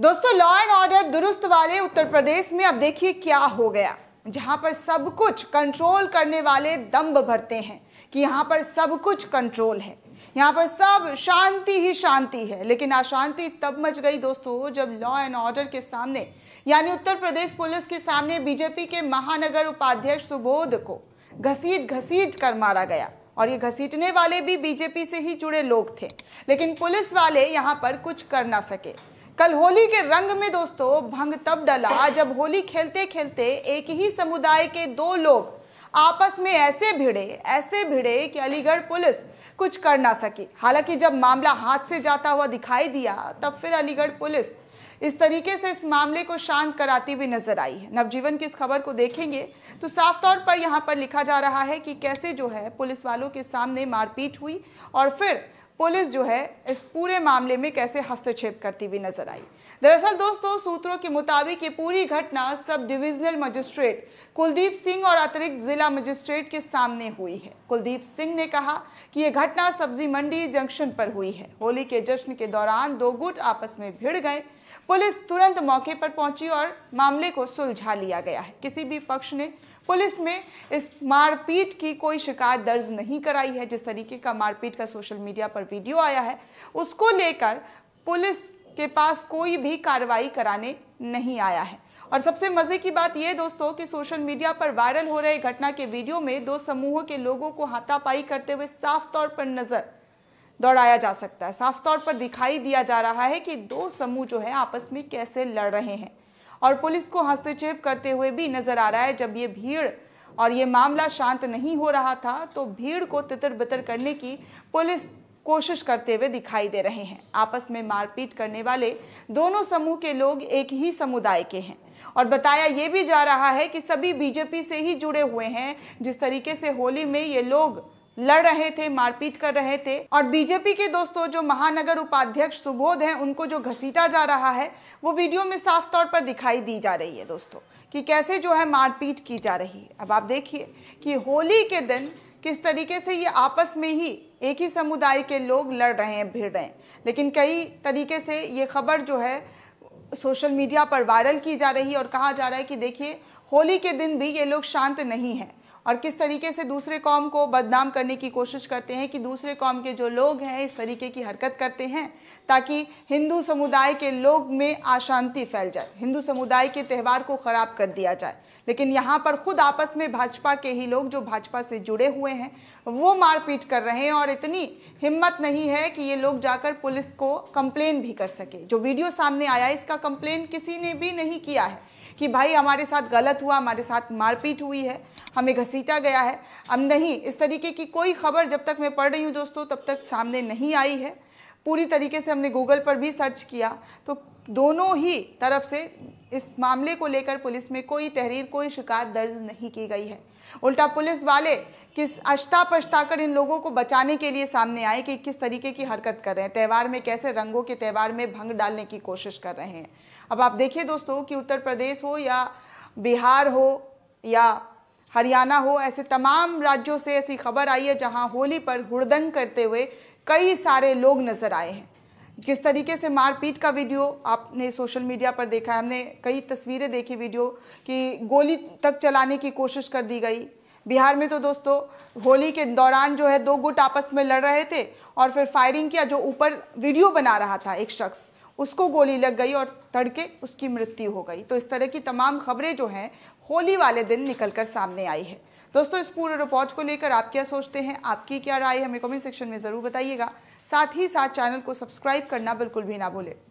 दोस्तों law and order दुरुस्त वाले उत्तर प्रदेश में अब देखिए क्या हो गया, जहां पर सब कुछ कंट्रोल करने वाले दंभ भरते हैं कि यहां पर सब कुछ कंट्रोल है, यहां पर सब शांति ही शांति है। लेकिन अशांति तब मच गई दोस्तों जब लॉ एंड ऑर्डर के सामने यानी उत्तर प्रदेश पुलिस के सामने बीजेपी के महानगर उपाध्यक्ष सुबोध को घसीट घसीट कर मारा गया। और ये घसीटने वाले भी बीजेपी से ही जुड़े लोग थे, लेकिन पुलिस वाले यहाँ पर कुछ कर ना सके। कल होली के रंग में दोस्तों भंग तब डला जब होली खेलते खेलते एक ही समुदाय के दो लोग आपस में ऐसे भिड़े कि अलीगढ़ पुलिस कुछ कर ना सकी। हालांकि जब मामला हाथ से जाता हुआ दिखाई दिया तब फिर अलीगढ़ पुलिस इस तरीके से इस मामले को शांत कराती हुई नजर आई है। नवजीवन की इस खबर को देखेंगे तो साफ तौर पर यहाँ पर लिखा जा रहा है कि कैसे जो है पुलिस वालों के सामने मारपीट हुई और फिर पुलिस जो है इस पूरे मामले में कैसे हस्तक्षेप करती हुई नजर आई। दरअसल दोस्तों सूत्रों के मुताबिक ये पूरी घटना sub divisional magistrate Kuldeep Singh और अतिरिक्त जिला मजिस्ट्रेट के सामने हुई है। कुलदीप सिंह ने कहा कि ये घटना सब्जी मंडी जंक्शन पर हुई है। होली के जश्न के दौरान दो गुट आपस में भिड़ गए, पुलिस तुरंत मौके पर पहुंची और मामले को सुलझा लिया गया है। किसी भी पक्ष ने पुलिस में इस मारपीट की कोई शिकायत दर्ज नहीं कराई है। जिस तरीके का मारपीट का सोशल मीडिया पर वीडियो आया है उसको लेकर पुलिस के पास कोई भी कार्रवाई कराने नहीं आया है। और सबसे मजे की बात ये दोस्तों कि सोशल मीडिया पर वायरल हो रहे घटना के वीडियो में दो समूहों के लोगों को हाथापाई करते हुए साफ तौर पर नजर दौड़ाया जा सकता है। साफ तौर पर दिखाई दिया जा रहा है कि दो समूह जो है आपस में कैसे लड़ रहे हैं और पुलिस को हस्तक्षेप करते हुए भी नजर आ रहा है। जब ये भीड़ और ये मामला शांत नहीं हो रहा था तो भीड़ को तितर बितर करने की पुलिस कोशिश करते हुए दिखाई दे रहे हैं। आपस में मारपीट करने वाले दोनों समूह के लोग एक ही समुदाय के हैं और बताया ये भी जा रहा है कि सभी बीजेपी से ही जुड़े हुए हैं। जिस तरीके से होली में ये लोग लड़ रहे थे, मारपीट कर रहे थे और बीजेपी के दोस्तों जो महानगर उपाध्यक्ष सुबोध हैं उनको जो घसीटा जा रहा है वो वीडियो में साफ तौर पर दिखाई दी जा रही है दोस्तों कि कैसे जो है मारपीट की जा रही है। अब आप देखिए कि होली के दिन किस तरीके से ये आपस में ही एक ही समुदाय के लोग लड़ रहे हैं, भिड़ रहे हैं। लेकिन कई तरीके से ये खबर जो है सोशल मीडिया पर वायरल की जा रही है और कहा जा रहा है कि देखिए होली के दिन भी ये लोग शांत नहीं हैं और किस तरीके से दूसरे कौम को बदनाम करने की कोशिश करते हैं कि दूसरे कौम के जो लोग हैं इस तरीके की हरकत करते हैं ताकि हिंदू समुदाय के लोग में अशांति फैल जाए, हिंदू समुदाय के त्यौहार को ख़राब कर दिया जाए। लेकिन यहाँ पर खुद आपस में भाजपा के ही लोग जो भाजपा से जुड़े हुए हैं वो मारपीट कर रहे हैं और इतनी हिम्मत नहीं है कि ये लोग जाकर पुलिस को कंप्लेन भी कर सके। जो वीडियो सामने आया इसका कंप्लेन किसी ने भी नहीं किया है कि भाई हमारे साथ गलत हुआ, हमारे साथ मारपीट हुई है, हमें घसीटा गया है। अब नहीं, इस तरीके की कोई खबर जब तक मैं पढ़ रही हूँ दोस्तों तब तक सामने नहीं आई है। पूरी तरीके से हमने गूगल पर भी सर्च किया तो दोनों ही तरफ से इस मामले को लेकर पुलिस में कोई तहरीर, कोई शिकायत दर्ज नहीं की गई है। उल्टा पुलिस वाले किस अश्ता पछता कर इन लोगों को बचाने के लिए सामने आए कि किस तरीके की हरकत कर रहे हैं, त्यौहार में कैसे रंगों के त्यौहार में भंग डालने की कोशिश कर रहे हैं। अब आप देखिए दोस्तों कि उत्तर प्रदेश हो या बिहार हो या हरियाणा हो, ऐसे तमाम राज्यों से ऐसी खबर आई है जहां होली पर हुड़दंग करते हुए कई सारे लोग नजर आए हैं। किस तरीके से मारपीट का वीडियो आपने सोशल मीडिया पर देखा है, हमने कई तस्वीरें देखी वीडियो कि गोली तक चलाने की कोशिश कर दी गई। बिहार में तो दोस्तों होली के दौरान जो है दो गुट आपस में लड़ रहे थे और फिर फायरिंग किया, जो ऊपर वीडियो बना रहा था एक शख्स उसको गोली लग गई और तड़के उसकी मृत्यु हो गई। तो इस तरह की तमाम खबरें जो हैं होली वाले दिन निकलकर सामने आई है। दोस्तों इस पूरे रिपोर्ट को लेकर आप क्या सोचते हैं, आपकी क्या राय है, हमें कमेंट सेक्शन में ज़रूर बताइएगा। साथ ही साथ चैनल को सब्सक्राइब करना बिल्कुल भी ना भूलें।